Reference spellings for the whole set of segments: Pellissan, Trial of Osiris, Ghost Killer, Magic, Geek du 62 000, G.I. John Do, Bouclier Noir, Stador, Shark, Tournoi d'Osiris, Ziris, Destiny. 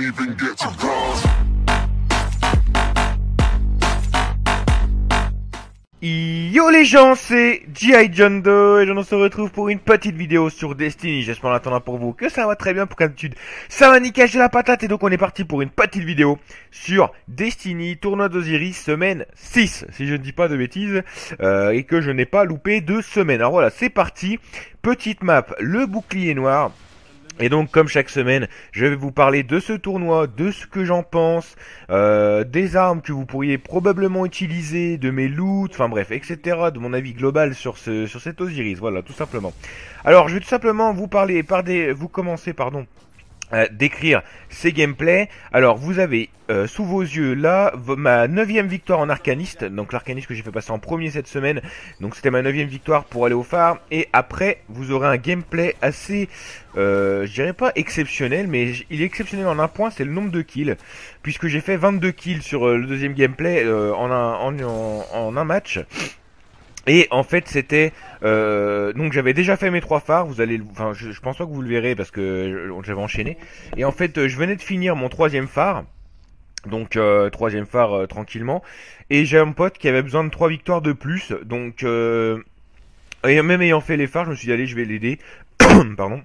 didn't even get to cross. Yo les gens, c'est G.I. John Do et on se retrouve pour une petite vidéo sur Destiny. J'espère en attendant pour vous que ça va très bien, pour qu'habitude ça va nickel, j'ai la patate. Et donc on est parti pour une petite vidéo sur Destiny, tournoi d'Osiris, semaine 6, si je ne dis pas de bêtises, et que je n'ai pas loupé de semaine. Alors voilà, c'est parti, petite map, le bouclier noir. Et donc comme chaque semaine, je vais vous parler de ce tournoi, de ce que j'en pense, des armes que vous pourriez probablement utiliser, de mes loots, enfin bref, etc. De mon avis global sur cet Osiris, voilà, tout simplement. Alors je vais tout simplement vous parler, décrire ces gameplays. Alors vous avez sous vos yeux là ma 9e victoire en arcaniste, donc l'arcaniste que j'ai fait passer en premier cette semaine, donc c'était ma 9e victoire pour aller au phare. Et après vous aurez un gameplay assez, je dirais pas exceptionnel, mais il est exceptionnel en un point, c'est le nombre de kills, puisque j'ai fait 22 kills sur le deuxième gameplay en un match. Et en fait c'était, donc j'avais déjà fait mes 3 phares, vous allez, enfin je pense pas que vous le verrez parce que j'avais enchaîné. Et en fait je venais de finir mon 3e phare, donc 3e phare tranquillement. Et j'ai un pote qui avait besoin de 3 victoires de plus, donc et même ayant fait les phares, je me suis dit allez je vais l'aider, pardon.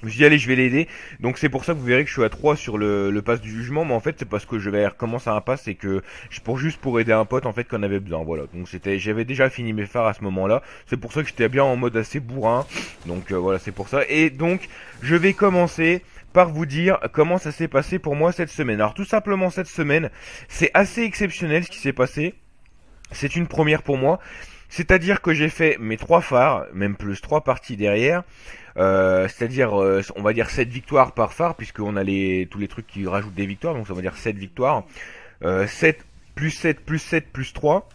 Je me suis dit allez je vais l'aider, donc c'est pour ça que vous verrez que je suis à 3 sur le pass du jugement, mais en fait c'est parce que je vais recommencer un pass et que juste pour aider un pote en fait qu'on avait besoin, voilà. Donc c'était, j'avais déjà fini mes phares à ce moment là, c'est pour ça que j'étais bien en mode assez bourrin, donc voilà c'est pour ça. Et donc je vais commencer par vous dire comment ça s'est passé pour moi cette semaine. Alors tout simplement cette semaine c'est assez exceptionnel ce qui s'est passé, c'est une première pour moi. C'est-à-dire que j'ai fait mes 3 phares, même plus 3 parties derrière, c'est-à-dire on va dire 7 victoires par phare, puisqu'on a tous les trucs qui rajoutent des victoires, donc ça va dire 7 victoires, 7 plus 7 plus 7 plus 3,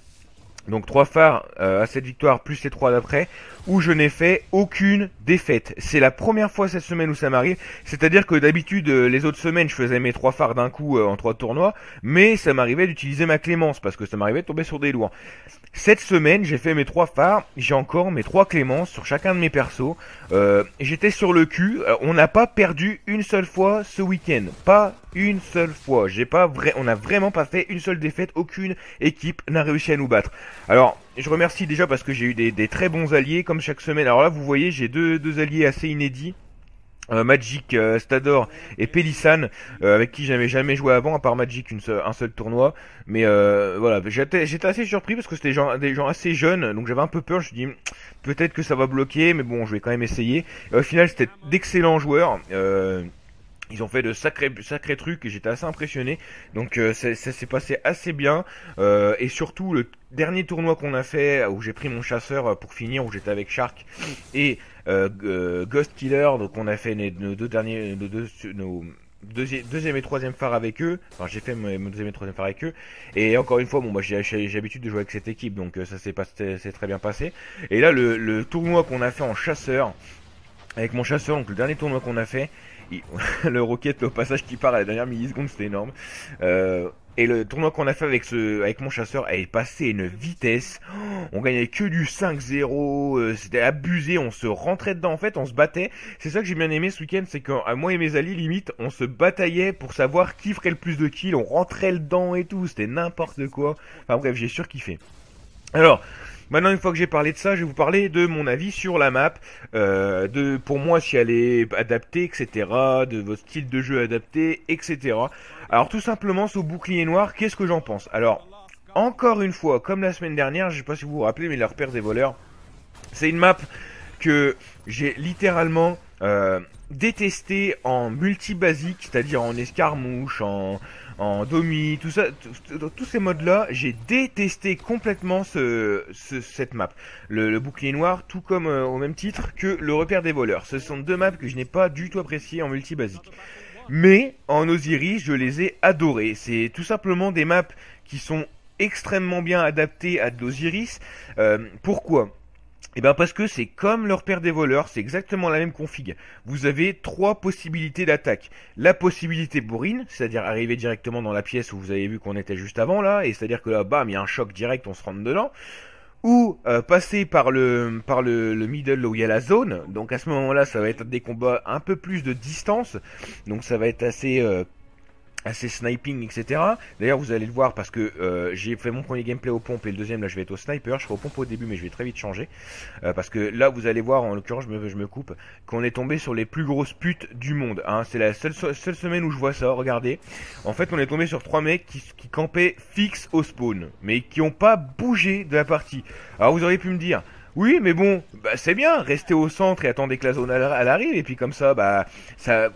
donc 3 phares à 7 victoires plus les 3 d'après, où je n'ai fait aucune défaite. C'est la première fois cette semaine où ça m'arrive, c'est-à-dire que d'habitude les autres semaines je faisais mes 3 phares d'un coup en 3 tournois, mais ça m'arrivait d'utiliser ma clémence, parce que ça m'arrivait de tomber sur des lourds. Cette semaine, j'ai fait mes 3 phares, j'ai encore mes 3 clémences sur chacun de mes persos. J'étais sur le cul, on n'a pas perdu une seule fois ce week-end. Pas une seule fois, on n'a vraiment pas fait une seule défaite, aucune équipe n'a réussi à nous battre. Alors, je remercie déjà parce que j'ai eu des très bons alliés comme chaque semaine. Alors là, vous voyez, j'ai deux alliés assez inédits. Magic, Stador et Pellissan, avec qui j'avais jamais joué avant, à part Magic un seul tournoi. Mais voilà, j'étais assez surpris parce que c'était des gens assez jeunes, donc j'avais un peu peur, je me suis dit peut-être que ça va bloquer, mais bon je vais quand même essayer. Au final c'était d'excellents joueurs, ils ont fait de sacrés trucs et j'étais assez impressionné. Donc ça s'est passé assez bien. Et surtout le dernier tournoi qu'on a fait, où j'ai pris mon chasseur pour finir, où j'étais avec Shark et Ghost Killer. Donc on a fait nos deuxième et troisième phare avec eux. Enfin j'ai fait mon deuxième et troisième phare avec eux. Et encore une fois, bon moi j'ai l'habitude de jouer avec cette équipe, donc ça s'est très bien passé. Et là le tournoi qu'on a fait en chasseur, avec mon chasseur, donc le dernier tournoi qu'on a fait, le rocket au passage qui part à la dernière milliseconde, c'était énorme. Et le tournoi qu'on a fait avec mon chasseur, elle est passée à une vitesse. On gagnait que du 5-0, c'était abusé, on se rentrait dedans en fait, on se battait. C'est ça que j'ai bien aimé ce week-end, c'est que moi et mes alliés, limite, on se bataillait pour savoir qui ferait le plus de kills, on rentrait dedans et tout, c'était n'importe quoi. Enfin bref, j'ai surkiffé. Alors... maintenant une fois que j'ai parlé de ça, je vais vous parler de mon avis sur la map, pour moi si elle est adaptée, etc., de votre style de jeu adapté, etc. Alors tout simplement, ce bouclier noir, qu'est-ce que j'en pense? Alors, encore une fois, comme la semaine dernière, je sais pas si vous vous rappelez, mais les repères des voleurs, c'est une map que j'ai littéralement... détesté en multi-basique, c'est-à-dire en escarmouche, en domi, tout ça, tous ces modes-là, j'ai détesté complètement cette map. Le bouclier noir, tout comme au même titre que le repère des voleurs. Ce sont deux maps que je n'ai pas du tout appréciées en multi-basique. Mais en Osiris, je les ai adorées. C'est tout simplement des maps qui sont extrêmement bien adaptées à de l'Osiris. Pourquoi ? Et ben parce que c'est comme le repère des voleurs, c'est exactement la même config. Vous avez 3 possibilités d'attaque. La possibilité bourrine, c'est-à-dire arriver directement dans la pièce où vous avez vu qu'on était juste avant là, et c'est-à-dire que là, bam, il y a un choc direct, on se rentre dedans. Ou passer par le middle où il y a la zone, donc à ce moment-là, ça va être des combats un peu plus de distance, donc ça va être assez... à ses sniping, etc. D'ailleurs, vous allez le voir parce que j'ai fait mon premier gameplay au pompe et le deuxième, là, je vais être au sniper. Je serai au pompe au début, mais je vais très vite changer. Parce que là, vous allez voir, en l'occurrence, je me coupe, qu'on est tombé sur les plus grosses putes du monde. Hein. C'est la seule semaine où je vois ça, regardez. En fait, on est tombé sur trois mecs qui campaient fixe au spawn, mais qui n'ont pas bougé de la partie. Alors, vous auriez pu me dire... Oui, mais bon, bah, c'est bien, restez au centre et attendez que la zone elle arrive, et puis comme ça, bah,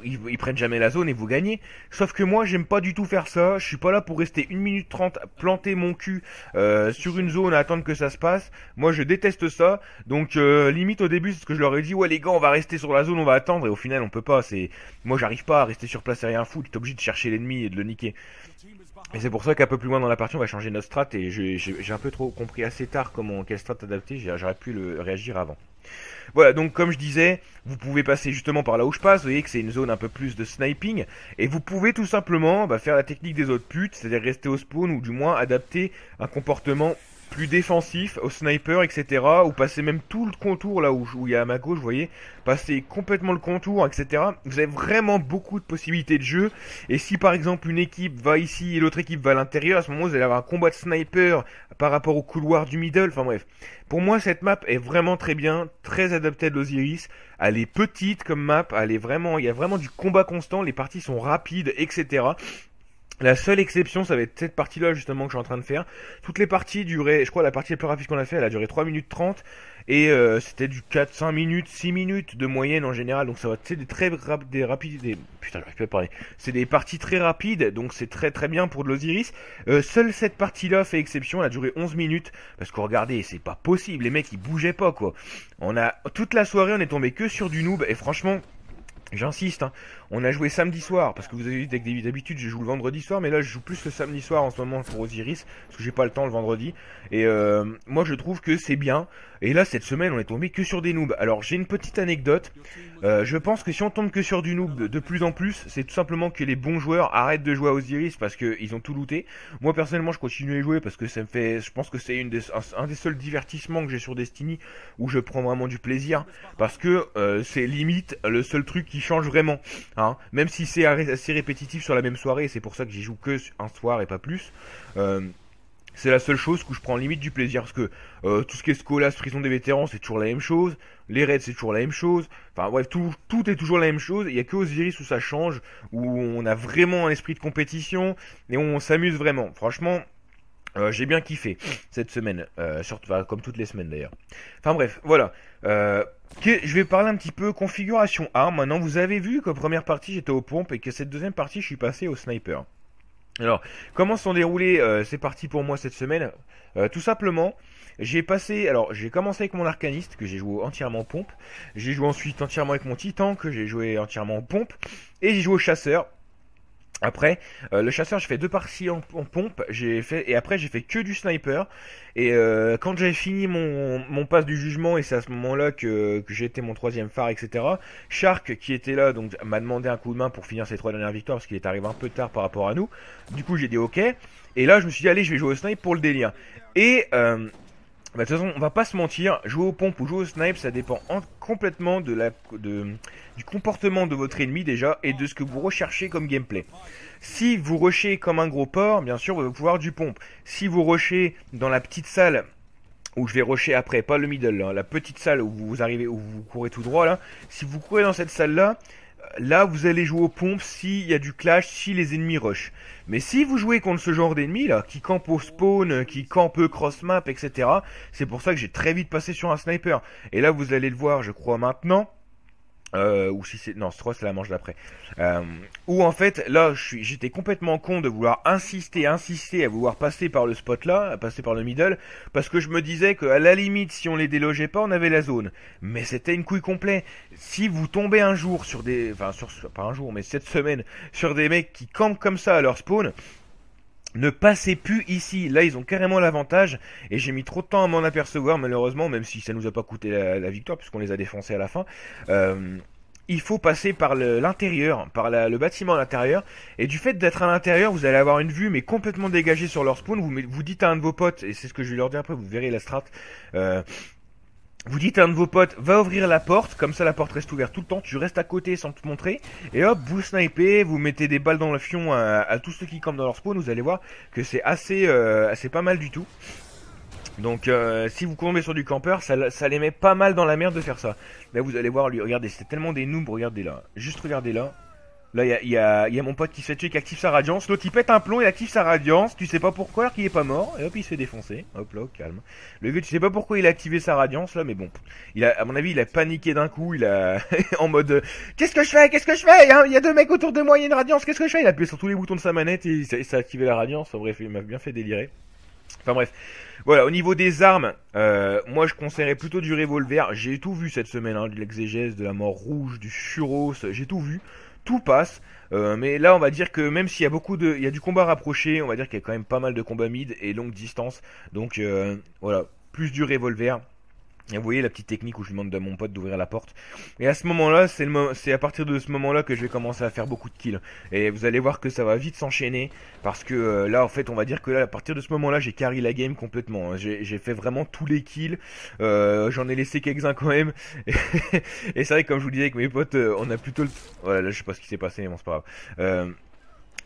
ils prennent jamais la zone et vous gagnez. Sauf que moi, j'aime pas du tout faire ça, je suis pas là pour rester 1 minute 30, planter mon cul sur une zone à attendre que ça se passe. Moi, je déteste ça, donc limite au début, c'est ce que je leur ai dit, ouais les gars, on va rester sur la zone, on va attendre, et au final, on peut pas, c'est... Moi, j'arrive pas à rester sur place et rien foutre, t'es obligé de chercher l'ennemi et de le niquer. Et c'est pour ça qu'un peu plus loin dans la partie, on va changer notre strat, et j'ai un peu trop compris assez tard comment quelle strat adapter, j'aurais pu le réagir avant. Voilà, donc comme je disais, vous pouvez passer justement par là où je passe, vous voyez que c'est une zone un peu plus de sniping, et vous pouvez tout simplement bah, faire la technique des autres putes, c'est-à-dire rester au spawn, ou du moins adapter un comportement plus défensif au sniper, etc. Ou passer même tout le contour, là où il y a à ma gauche, vous voyez, passer complètement le contour, etc. Vous avez vraiment beaucoup de possibilités de jeu. Et si par exemple une équipe va ici et l'autre équipe va à l'intérieur, à ce moment vous allez avoir un combat de sniper par rapport au couloir du middle, enfin bref. Pour moi cette map est vraiment très bien, très adaptée de l'Osiris. Elle est petite comme map, elle est vraiment, il y a vraiment du combat constant, les parties sont rapides, etc. La seule exception, ça va être cette partie-là justement que je suis en train de faire. Toutes les parties duraient, je crois la partie la plus rapide qu'on a fait, elle a duré 3 minutes 30. Et c'était du 4, 5 minutes, 6 minutes de moyenne en général. Donc ça va être putain, j'arrive plus à parler. C'est des parties très rapides, donc c'est très très bien pour de l'Osiris. Seule cette partie-là fait exception, elle a duré 11 minutes. Parce que regardez, c'est pas possible, les mecs ils bougeaient pas quoi. On a, toute la soirée on est tombé que sur du noob et franchement... J'insiste, hein. On a joué samedi soir, parce que vous avez vu d'habitude je joue le vendredi soir, mais là je joue plus le samedi soir en ce moment pour Osiris, parce que j'ai pas le temps le vendredi, et moi je trouve que c'est bien, et là cette semaine on est tombé que sur des noobs. Alors j'ai une petite anecdote, je pense que si on tombe que sur du noob de plus en plus, c'est tout simplement que les bons joueurs arrêtent de jouer à Osiris parce qu'ils ont tout looté. Moi personnellement je continue à jouer parce que ça me fait, je pense que c'est un des seuls divertissements que j'ai sur Destiny, où je prends vraiment du plaisir, parce que c'est limite le seul truc qui change vraiment, hein. Même si c'est assez répétitif sur la même soirée, c'est pour ça que j'y joue que un soir et pas plus, c'est la seule chose où je prends limite du plaisir, parce que tout ce qui est scolas, prison des vétérans, c'est toujours la même chose, les raids c'est toujours la même chose, enfin bref, tout est toujours la même chose, il n'y a que Osiris où ça change, où on a vraiment un esprit de compétition, et on s'amuse vraiment, franchement... j'ai bien kiffé cette semaine, surtout, enfin, comme toutes les semaines d'ailleurs. Enfin bref, voilà. Je vais parler un petit peu configuration arme. Maintenant, vous avez vu qu'en première partie j'étais aux pompes et que cette deuxième partie je suis passé au sniper. Alors, comment sont déroulées ces parties pour moi cette semaine? Tout simplement, j'ai commencé avec mon arcaniste que j'ai joué entièrement aux pompes. J'ai joué ensuite entièrement avec mon titan que j'ai joué entièrement aux pompes. Et j'ai joué au chasseur. Après, le chasseur, je fais 2 parties en pompe, et après j'ai fait que du sniper. Et quand j'ai fini mon pass du jugement, et c'est à ce moment-là que j'ai été mon 3e phare, etc. Shark, qui était là, donc m'a demandé un coup de main pour finir ses 3 dernières victoires, parce qu'il est arrivé un peu tard par rapport à nous. Du coup, j'ai dit ok. Et là, je me suis dit, allez, je vais jouer au snipe pour le délire. Et... bah, de toute façon, on va pas se mentir, jouer aux pompes ou jouer au snipe, ça dépend complètement du comportement de votre ennemi déjà, et de ce que vous recherchez comme gameplay. Si vous rushez comme un gros porc, bien sûr, vous allez pouvoir du pompe. Si vous rushez dans la petite salle où je vais rusher après, pas le middle, hein, la petite salle où vous courez tout droit là, si vous courez dans cette salle là, là vous allez jouer aux pompes s'il y a du clash, si les ennemis rushent. Mais si vous jouez contre ce genre d'ennemis là, qui campe au spawn, qui campe cross map, etc. C'est pour ça que j'ai très vite passé sur un sniper. Et là vous allez le voir je crois maintenant. Ou si c'est... Non, ce 3 c'est la manche d'après. Où en fait, là, j'étais complètement con de vouloir insister à vouloir passer par le spot là, à passer par le middle, parce que je me disais qu'à la limite, si on les délogeait pas, on avait la zone. Mais c'était une couille complète. Si vous tombez un jour sur des... Enfin, pas un jour, mais cette semaine, sur des mecs qui campent comme ça à leur spawn... Ne passez plus ici, là ils ont carrément l'avantage, et j'ai mis trop de temps à m'en apercevoir malheureusement, même si ça nous a pas coûté la victoire puisqu'on les a défoncés à la fin. Il faut passer par l'intérieur, par le bâtiment à l'intérieur, et du fait d'être à l'intérieur, vous allez avoir une vue mais complètement dégagée sur leur spawn. Vous dites à un de vos potes, et c'est ce que je vais leur dire après, vous verrez la strat, Vous dites à un de vos potes, va ouvrir la porte, comme ça la porte reste ouverte tout le temps, tu restes à côté sans te montrer, et hop, vous snipez, vous mettez des balles dans le fion à tous ceux qui campent dans leur spawn, vous allez voir que c'est assez pas mal du tout. Donc si vous tombez sur du campeur, ça les met pas mal dans la merde de faire ça. Là vous allez voir, lui, regardez, c'est tellement des noobs, regardez là, juste regardez là. Là il y a mon pote qui se fait tuer, qui active sa radiance, l'autre il pète un plomb, il active sa radiance, tu sais pas pourquoi alors qu'il est pas mort, et hop il se fait défoncer, hop là au calme. Le vieux tu sais pas pourquoi il a activé sa radiance là, mais bon, il a, à mon avis il a paniqué d'un coup, il a en mode qu'est-ce que je fais, il y a deux mecs autour de moi, il y a une radiance, qu'est-ce que je fais, il a appuyé sur tous les boutons de sa manette et ça a activé la radiance, en bref il m'a bien fait délirer. Enfin bref, voilà, au niveau des armes, moi je conseillerais plutôt du revolver, j'ai tout vu cette semaine, hein, de l'exégèse, de la mort rouge, du Shuros, j'ai tout vu. Tout passe, mais là on va dire que même s'il y a du combat rapproché, on va dire qu'il y a quand même pas mal de combats mid et longue distance. Donc voilà, plus du revolver. Et vous voyez la petite technique où je demande à mon pote d'ouvrir la porte. Et à ce moment-là, c'est à partir de ce moment-là que je vais commencer à faire beaucoup de kills. Et vous allez voir que ça va vite s'enchaîner. Parce que là, en fait, on va dire que là, à partir de ce moment-là, j'ai carry la game complètement. J'ai fait vraiment tous les kills. J'en ai laissé quelques-uns quand même. Et c'est vrai que comme je vous disais avec mes potes, on a plutôt le... Voilà, là, je sais pas ce qui s'est passé, mais bon, c'est pas grave.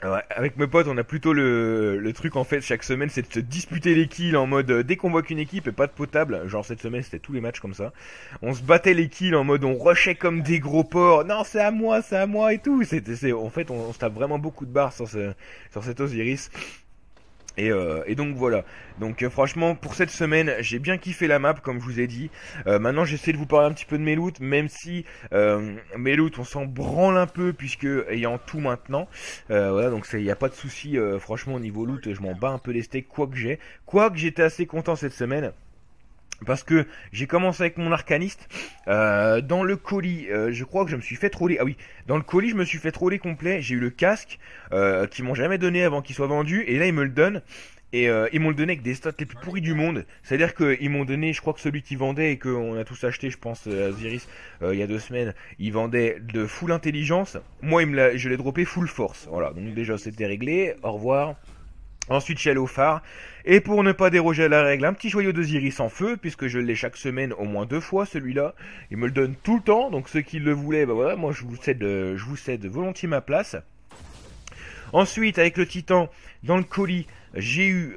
Alors, avec mes potes on a plutôt le truc en fait chaque semaine, c'est de se disputer les kills en mode dès qu'on voit qu'une équipe est pas de potable, genre cette semaine c'était tous les matchs comme ça, on se battait les kills en mode on rushait comme des gros porcs, non c'est à moi et tout, en fait on se tape vraiment beaucoup de barres sur cet Osiris. Et donc voilà, donc franchement pour cette semaine j'ai bien kiffé la map comme je vous ai dit, maintenant j'essaie de vous parler un petit peu de mes loots, même si mes loots on s'en branle un peu puisque ayant tout maintenant, voilà donc il n'y a pas de souci, franchement au niveau loot je m'en bats un peu les steaks quoique j'étais assez content cette semaine. Parce que j'ai commencé avec mon arcaniste, dans le colis, je crois que je me suis fait troller, ah oui, dans le colis je me suis fait troller complet, j'ai eu le casque, qu'ils m'ont jamais donné avant qu'il soit vendu, et là ils me le donnent, et ils m'ont le donné avec des stats les plus pourris du monde, c'est-à-dire qu'ils m'ont donné, je crois que celui qui vendait et qu'on a tous acheté, je pense, à Ziris, il y a 2 semaines, il vendait de full intelligence, moi je l'ai droppé full force, voilà, donc déjà c'était réglé, au revoir. Ensuite je suis allé au phare, et pour ne pas déroger à la règle, un petit joyau d'Osiris en feu, puisque je l'ai chaque semaine au moins 2 fois celui-là, il me le donne tout le temps, donc ceux qui le voulaient, bah voilà, moi je vous cède volontiers ma place. Ensuite avec le titan, dans le colis, j'ai eu,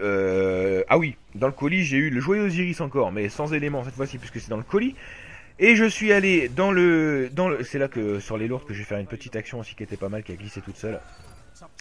ah oui, dans le colis j'ai eu le joyau d'Osiris encore, mais sans éléments cette fois-ci puisque c'est dans le colis. Et je suis allé dans le c'est là que sur les lourdes que je vais faire une petite action aussi qui était pas mal, qui a glissé toute seule.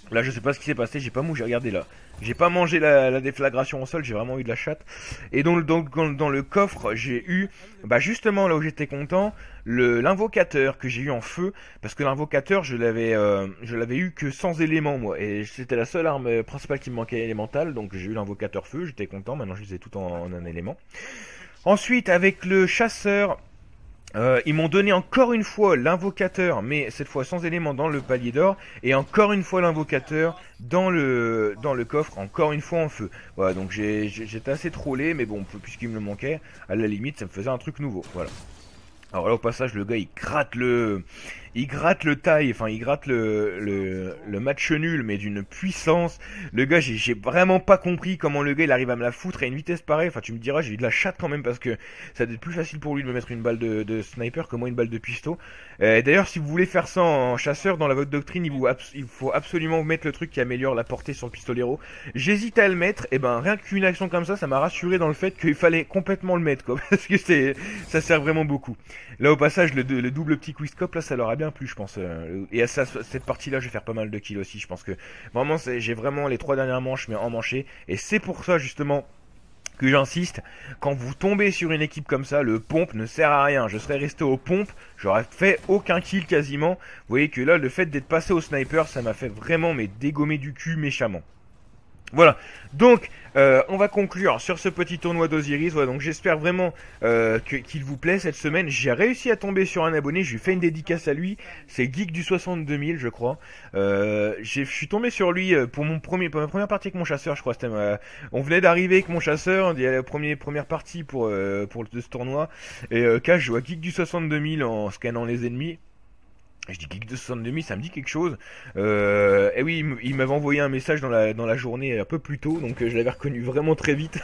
Là je sais pas ce qui s'est passé, j'ai pas bougé, regardez là. J'ai pas mangé la déflagration au sol, j'ai vraiment eu de la chatte. Et dans le coffre j'ai eu, bah justement là où j'étais content, l'invocateur que j'ai eu en feu. Parce que l'invocateur je l'avais eu que sans éléments moi. Et c'était la seule arme principale qui me manquait élémentale. Donc j'ai eu l'invocateur feu, j'étais content, maintenant je les ai tout en un élément. Ensuite avec le chasseur, ils m'ont donné encore une fois l'invocateur, mais cette fois sans élément dans le palier d'or, et encore une fois l'invocateur dans le coffre, encore une fois en feu. Voilà, donc j'étais assez trollé, mais bon, puisqu'il me le manquait, à la limite ça me faisait un truc nouveau, voilà. Alors là au passage le gars il gratte le match nul mais d'une puissance. Le gars j'ai vraiment pas compris comment le gars il arrive à me la foutre à une vitesse pareille. Enfin tu me diras j'ai eu de la chatte quand même parce que ça doit être plus facile pour lui de me mettre une balle de sniper que moi une balle de pistolet. D'ailleurs si vous voulez faire ça en chasseur dans votre doctrine il faut absolument mettre le truc qui améliore la portée sur le pistolero. J'hésitais à le mettre et ben rien qu'une action comme ça m'a rassuré dans le fait qu'il fallait complètement le mettre quoi parce que ça sert vraiment beaucoup. Là au passage le double petit quickscope là ça leur a bien plu je pense. Et à cette partie là je vais faire pas mal de kills aussi je pense que vraiment j'ai vraiment les 3 dernières manches mais en manché. Et c'est pour ça justement que j'insiste, quand vous tombez sur une équipe comme ça, le pompe ne sert à rien. Je serais resté au pompe, j'aurais fait aucun kill quasiment. Vous voyez que là le fait d'être passé au sniper ça m'a fait vraiment mais dégommer du cul méchamment. Voilà, donc on va conclure sur ce petit tournoi d'Osiris, voilà, donc j'espère vraiment qu'il vous plaît cette semaine, j'ai réussi à tomber sur un abonné, je lui fais une dédicace à lui, c'est Geek du 62 000 je crois, je suis tombé sur lui pour ma première partie avec mon chasseur je crois, on venait d'arriver avec mon chasseur, on y allait à la première partie pour ce tournoi, et cash je vois Geek du 62 000 en scannant les ennemis. Je dis Geek du 62 000, ça me dit quelque chose. Et oui, il m'avait envoyé un message dans la journée un peu plus tôt, donc je l'avais reconnu vraiment très vite.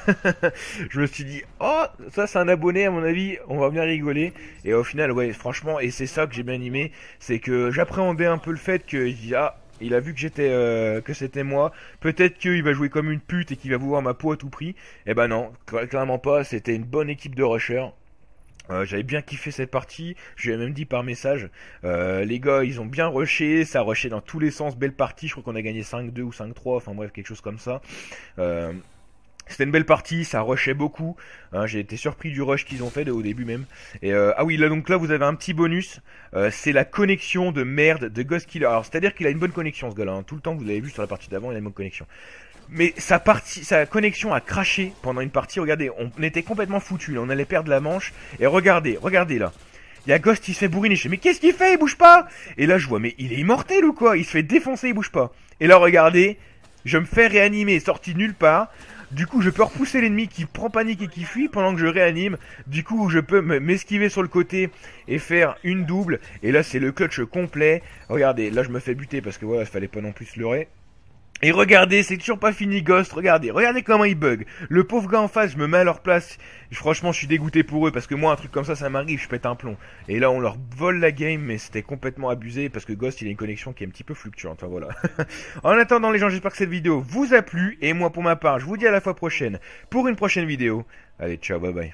Je me suis dit, oh, ça c'est un abonné à mon avis, on va bien rigoler. Et au final, ouais, franchement, et c'est ça que j'ai bien aimé, c'est que j'appréhendais un peu le fait qu'il dit, ah, il a vu que j'étais, que c'était moi. Peut-être qu'il va jouer comme une pute et qu'il va vouloir ma peau à tout prix. Eh ben non, clairement pas, c'était une bonne équipe de rushers. J'avais bien kiffé cette partie, je lui ai même dit par message, les gars ils ont bien rushé, ça a rushé dans tous les sens, belle partie, je crois qu'on a gagné 5-2 ou 5-3, enfin bref quelque chose comme ça. C'était une belle partie, ça rushait beaucoup, hein, j'ai été surpris du rush qu'ils ont fait au début même. Et ah oui, là donc là vous avez un petit bonus, c'est la connexion de merde de Ghost Killer. Alors c'est-à-dire qu'il a une bonne connexion ce gars-là, hein. Tout le temps vous l'avez vu sur la partie d'avant, il a une bonne connexion. Mais sa connexion a craché pendant une partie, regardez, on était complètement foutus, là, on allait perdre la manche, et regardez, regardez là, il y a Ghost qui se fait bourriner, je sais mais qu'est-ce qu'il fait, il bouge pas. Et là je vois, mais il est immortel ou quoi, il se fait défoncer, il bouge pas. Et là regardez, je me fais réanimer, sorti nulle part, du coup je peux repousser l'ennemi qui prend panique et qui fuit pendant que je réanime, du coup je peux m'esquiver sur le côté et faire une double, et là c'est le clutch complet, regardez, là je me fais buter parce que voilà, il fallait pas non plus se leurrer. Et regardez, c'est toujours pas fini Ghost, regardez, regardez comment il bug. Le pauvre gars en face, je me mets à leur place, franchement je suis dégoûté pour eux, parce que moi un truc comme ça, ça m'arrive, je pète un plomb. Et là on leur vole la game, mais c'était complètement abusé, parce que Ghost il a une connexion qui est un petit peu fluctuante, enfin voilà. En attendant les gens, j'espère que cette vidéo vous a plu, et moi pour ma part, je vous dis à la fois prochaine, pour une prochaine vidéo. Allez, ciao, bye bye.